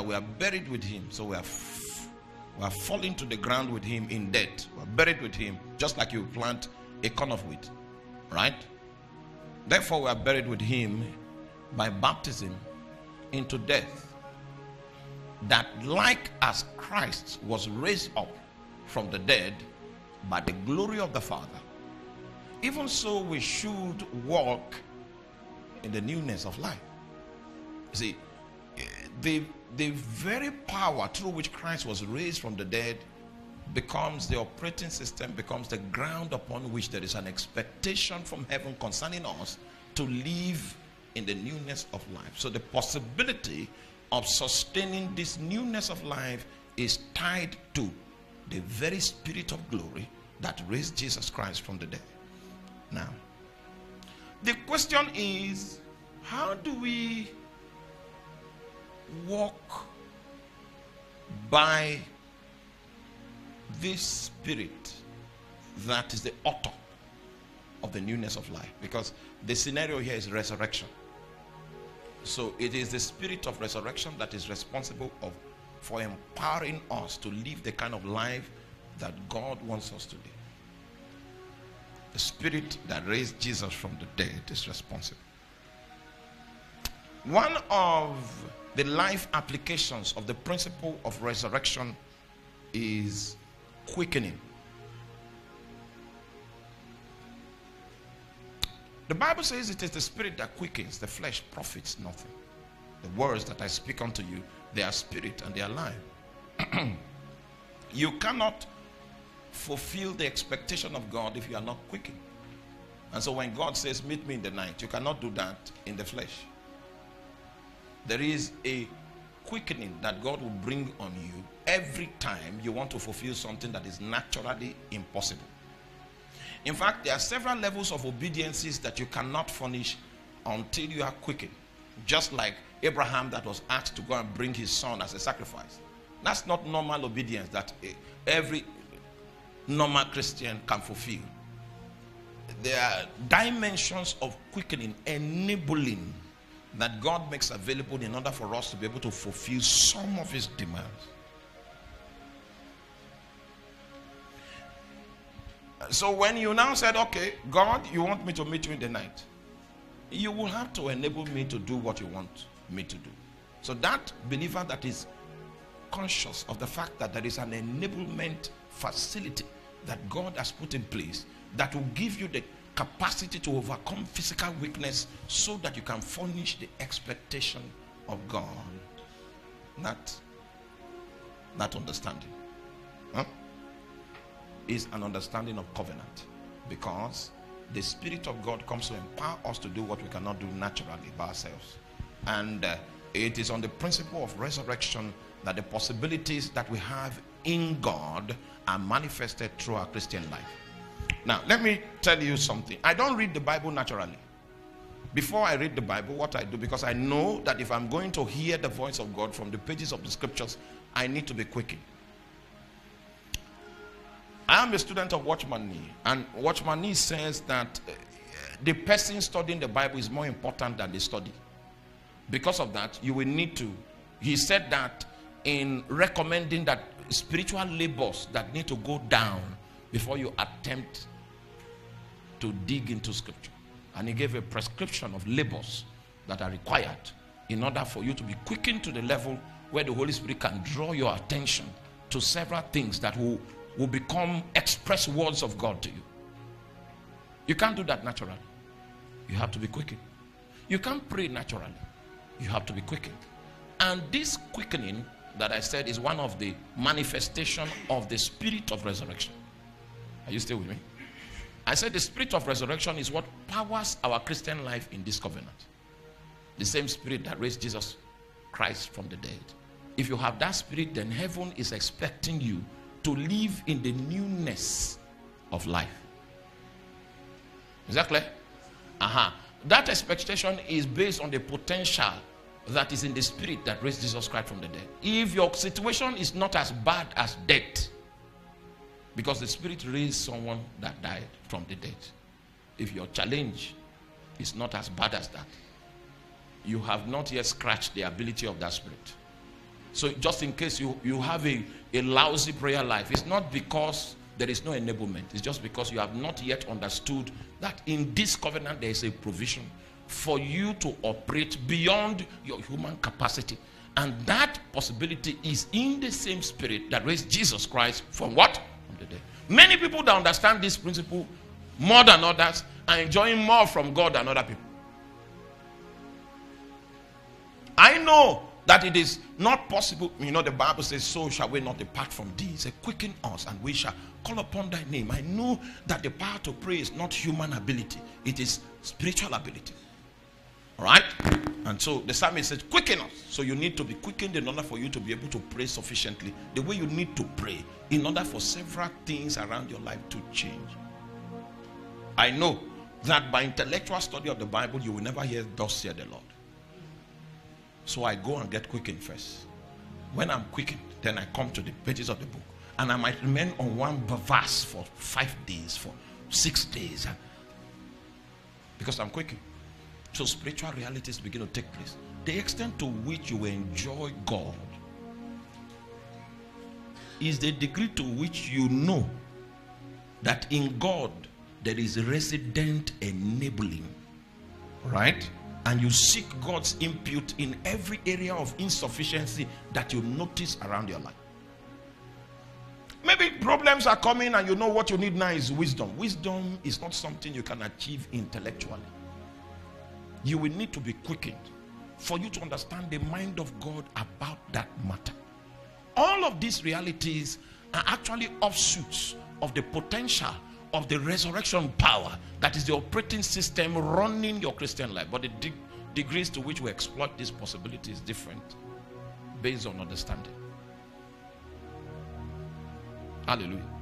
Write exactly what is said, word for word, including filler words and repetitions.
that we are buried with him. So we are, we are falling to the ground with him in debt. We are buried with him, just like you plant a corn of wheat, right? Therefore, we are buried with him by baptism into death, that like as Christ was raised up from the dead by the glory of the Father, even so we should walk in the newness of life. See, the, the very power through which Christ was raised from the dead becomes the operating system, becomes the ground upon which there is an expectation from heaven concerning us to live in the newness of life. So the possibility of sustaining this newness of life is tied to the very spirit of glory that raised Jesus Christ from the dead. Now, the question is, how do we walk by this spirit that is the author of the newness of life? Because the scenario here is resurrection. So it is the spirit of resurrection that is responsible of, for empowering us to live the kind of life that God wants us to live. The spirit that raised Jesus from the dead is responsible. One of the life applications of the principle of resurrection is quickening. The Bible says it is the spirit that quickens, the flesh profits nothing. The words that I speak unto you, they are spirit and they are life. You cannot fulfill the expectation of God if you are not quickened. And so when God says, meet me in the night, you cannot do that in the flesh. There is a quickening that God will bring on you every time you want to fulfill something that is naturally impossible. In fact, there are several levels of obediences that you cannot furnish until you are quickened. Just like Abraham that was asked to go and bring his son as a sacrifice. That's not normal obedience that every normal Christian can fulfill. There are dimensions of quickening, enabling, that God makes available in order for us to be able to fulfill some of his demands. So when you now said, okay, God, you want me to meet you in the night, you will have to enable me to do what you want me to do. So that believer that is conscious of the fact that there is an enablement facility that God has put in place that will give you the capacity to overcome physical weakness so that you can furnish the expectation of God. That, that understanding, huh, is an understanding of covenant, because the Spirit of God comes to empower us to do what we cannot do naturally by ourselves. And uh, it is on the principle of resurrection that the possibilities that we have in God are manifested through our Christian life. Now, let me tell you something. I don't read the Bible naturally. Before I read the Bible, what I do, because I know that if I'm going to hear the voice of God from the pages of the scriptures, I need to be quickened. I am a student of Watchman Nee, and Watchman Nee says that the person studying the Bible is more important than the study. Because of that, you will need to, he said that in recommending that spiritual labors that need to go down before you attempt to dig into scripture. And he gave a prescription of labors that are required in order for you to be quickened to the level where the Holy Spirit can draw your attention to several things that will, will become express words of God to you. You can't do that naturally. You have to be quickened. You can't pray naturally. You have to be quickened. And this quickening that I said is one of the manifestation of the spirit of resurrection. Are you still with me? I said the spirit of resurrection is what powers our Christian life in this covenant. The same spirit that raised Jesus Christ from the dead. If you have that spirit, then heaven is expecting you to live in the newness of life. Is that clear? Uh-huh. That expectation is based on the potential that is in the spirit that raised Jesus Christ from the dead. If your situation is not as bad as death, because the spirit raised someone that died from the dead. If your challenge is not as bad as that, you have not yet scratched the ability of that spirit. So just in case you, you have a, a lousy prayer life, it's not because there is no enablement. It's just because you have not yet understood that in this covenant there is a provision for you to operate beyond your human capacity. And that possibility is in the same spirit that raised Jesus Christ from what? From the dead. Many people that understand this principle more than others are enjoying more from God than other people. I know that it is not possible. You know, the Bible says, so shall we not depart from thee. It says, quicken us and we shall call upon thy name. I know that the power to pray is not human ability. It is spiritual ability. All right? And so the psalmist says, quicken us. So you need to be quickened in order for you to be able to pray sufficiently. The way you need to pray in order for several things around your life to change. I know that by intellectual study of the Bible, you will never hear thus saith the Lord. So I go and get quickened first. When I'm quickened, then I come to the pages of the book. And I might remain on one verse for five days, for six days. Because I'm quickened. So spiritual realities begin to take place. The extent to which you enjoy God is the degree to which you know that in God there is resident enabling. Right? And you seek God's input in every area of insufficiency that you notice around your life. Maybe problems are coming and you know what you need now is wisdom. Wisdom is not something you can achieve intellectually. You will need to be quickened for you to understand the mind of God about that matter. All of these realities are actually offshoots of the potential of the resurrection power that is the operating system running your Christian life. But the de degrees to which we exploit this possibility is different based on understanding. Hallelujah.